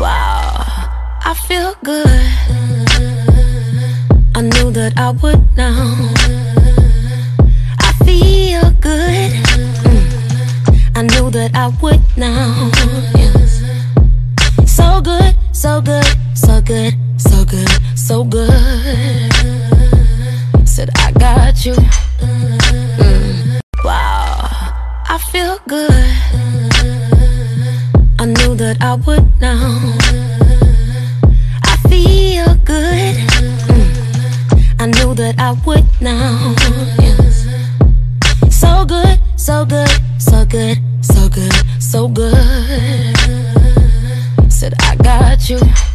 Wow, I feel good. I knew that I would now. I feel good. I knew that I would now. Yes. So good, so good, so good, so good, so good. Said I got you. Wow, I feel good. I knew that I would now. I feel good. I knew that I would now. Yes. So good, so good, so good, so good, so good. Said I got you.